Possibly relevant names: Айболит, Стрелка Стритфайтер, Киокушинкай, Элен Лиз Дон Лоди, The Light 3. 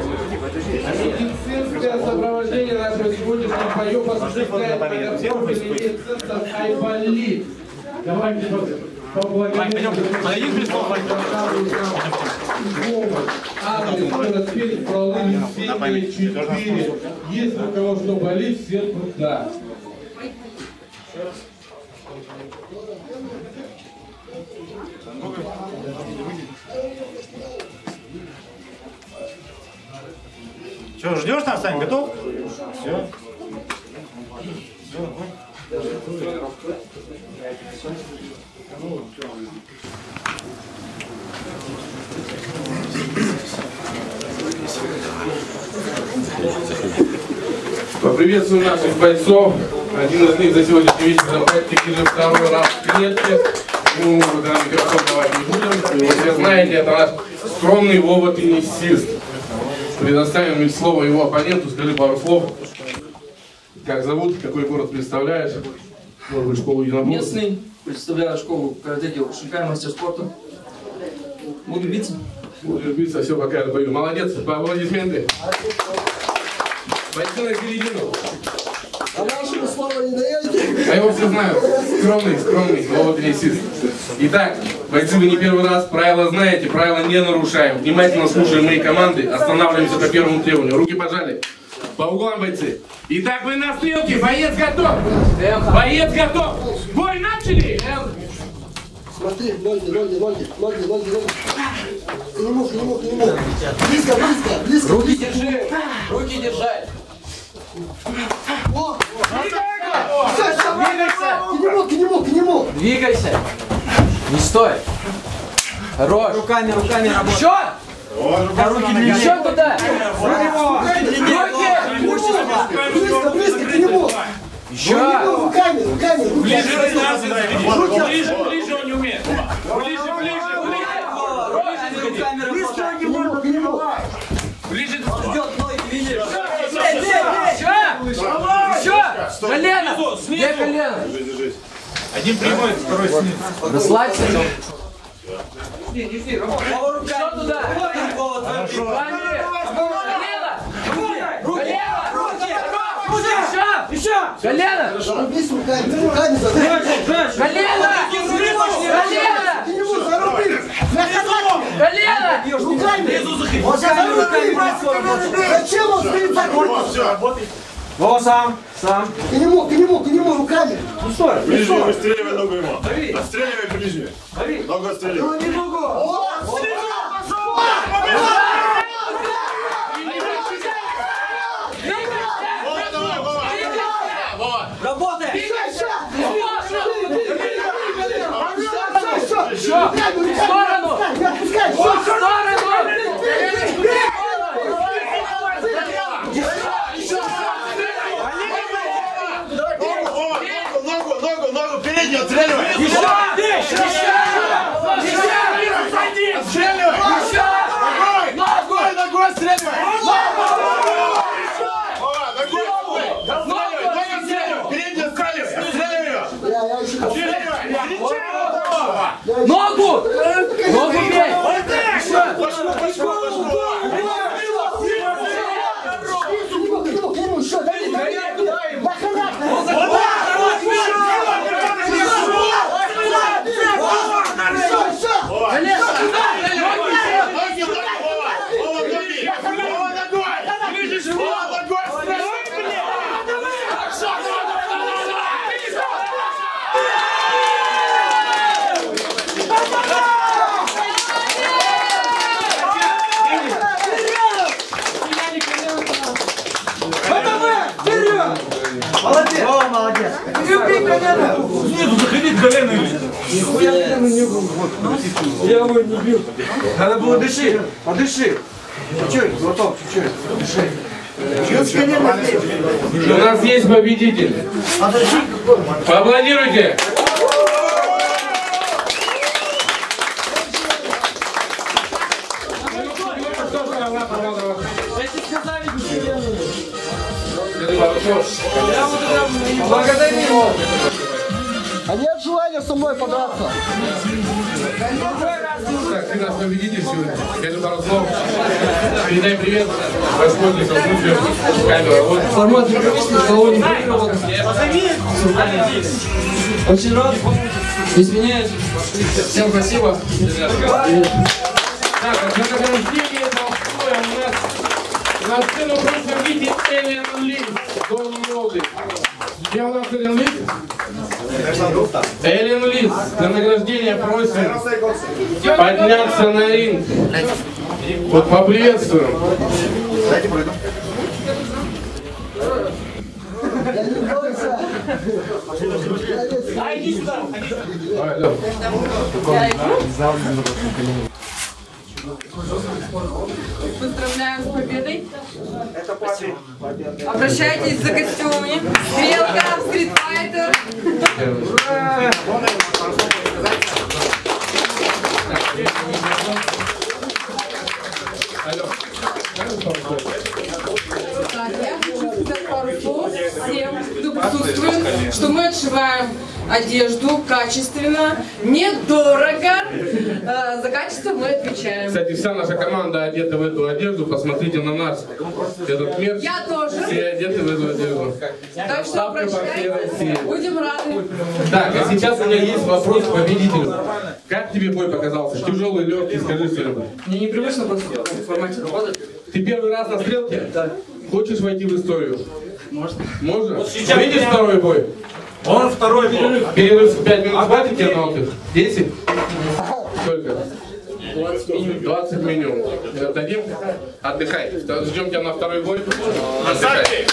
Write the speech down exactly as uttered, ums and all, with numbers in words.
Медицинское сопровождение нашего сегодняшнего поеба осуществляет медицинцев Айболит. Давайте поблагодарим четыре. Есть у кого что болит, все туда. Что, ждешь нас, Сань? Готов? Все. Поприветствую наших бойцов. Один из них за сегодняшний вечер захватчик уже второй раз в клетке. Ну, да, микрофон давать не будем. Вы все знаете, это наш скромный Вова теннисист. Предоставим слово его оппоненту, скажи пару слов. Как зовут, какой город представляешь? Может быть, школу единоборств? Местный, представляю школу карате Киокушинкай, мастер спорта. Буду биться. Буду биться, все, пока я бою. Молодец, аплодисменты. Бойцы на середину. А вашему слова не даете? А его все знают. Скромный, скромный, слово теннисист. Итак, бойцы, вы не первый раз, правила знаете, правила не нарушаем. Внимательно слушаем мои команды, останавливаемся по первому требованию. Руки пожали. По углам, бойцы. Итак, вы на стрелке, боец готов. Боец готов. Бой, начали. Смотри, ноги, ноги, ноги, ноги, ноги, ноги. Ты не мог, не мог, не мог. Близко, близко, близко. Руки держи, руки держать. О, все, все, двигайся. Ты не мог, ты не мог, ты не мог. Двигайся. Не стой. Хорош. Руками, руками работай. Еще? Да, руки не еще туда. Руки. Близко, близко, ты не мог. Еще. Руками, руками. Ближе, ближе, ближе он не умеет. Ближе, ближе, ближе. Быстро не мог, не мог. Ближе, ждет ноги, видишь. Еще. Колено. Где колено? Один прямой, второй снизу. Расслабься. Не, не жди, Рома. Еще туда. Хорошо. Колено. Колено. Руки. Еще. Колено. Колено. Колено. Зачем он стоит? О, сам, сам. Ты не мог, ты не мог, ты не мог руками. Ну что? Ближе, выстреливай ногу ему. Дави. Отстреливай ближе. Дави. Ногу отстреливай. Дави ногу. О, отстреливай. Пошел. Работай. В сторону. В сторону. Передний отстреливай! Еще! Еще! Еще! Отстреливай! Еще! Ногой! Ногой! Ногой отстреливай! Ногой! Ногой отстреливай! Передний отстреливай! Отстреливай! Ногу! Ногу бей! Снизу заходить колено. Нихуя колено не было. Я его не бил. Надо было дыши. Подыши. Чуть-чуть, глоток, чуть-чуть. Дыши. У нас есть победитель. Поаплодируйте. Благодарим его. А нет желания со мной подраться. Так, ты нас победитель сегодня. Скажи пару слов. Передай привет. Восходник, собственно, камера. Вот формат непривычный, кого не прерывал. Очень рад. Извиняюсь. Всем спасибо. Так, награждение толпой у нас на сцену просто выйдет Элен Лиз Дон Лоди. Где у нас Элен Лиз? Элен Лиз на награждение просит подняться на ринг. Вот поприветствуем. Дайте пройду. А, иди сюда. Поздравляем с победой. Это победа. Обращайтесь за костюмами. Стрелка Стритфайтер. Ура! Так, я хочу сказать пару слов всем, кто присутствует, что мы отшиваем одежду качественно, недорого. За качество мы отвечаем. Кстати, вся наша команда одета в эту одежду. Посмотрите на нас. Этот мерч. Я тоже. Все одеты в эту одежду. Так что прощайте. Будем рады. Так, а сейчас у меня есть вопрос к победителю. Как тебе бой показался? Тяжелый, легкий? Скажи что-нибудь. Мне непривычно просто в формате работать. Ты первый раз на стрелке? Да. Хочешь войти в историю? Можно. Можно? Вот сейчас видишь меня... второй бой? Он второй бой. Перерыв в пять минут. А хватит тебе на отдых? десять? Сколько? двадцать минимум. Дадим? Отдыхай. Ждем тебя на второй бой. Отдыхай.